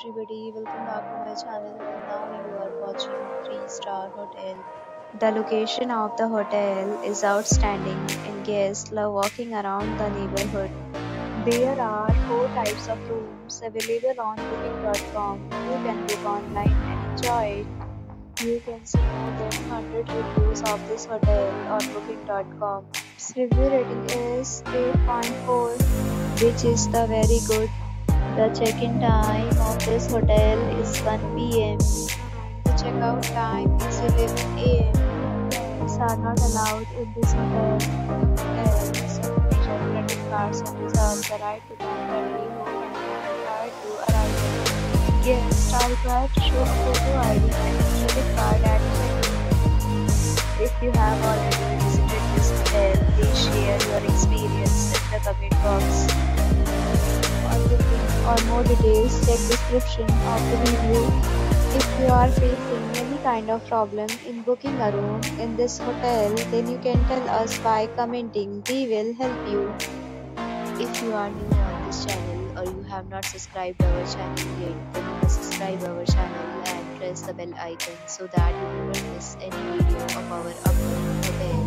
everybody, welcome back to my channel. Now you are watching 3-star hotel. The location of the hotel is outstanding and guests love walking around the neighborhood. There are 4 types of rooms available on Booking.com. You can book online and enjoy it. You can see more than 100 reviews of this hotel on Booking.com. Its review rating is 8.4, which is the very good. The check-in time of this hotel is 1 p.m. The check-out time is 11 a.m. Pets are not allowed in this hotel, so check credit cards and reserve the right to temporarily hold and required to arrive. Guests are required to show a photo ID and a credit card at check-in. If you have already visited this hotel, please share your experience in the comment box. For more details, check description of the review. If you are facing any kind of problem in booking a room in this hotel, then you can tell us by commenting. We will help you. If you are new on this channel or you have not subscribed our channel yet, then you must subscribe our channel and press the bell icon so that you do not miss any video of our upcoming hotel.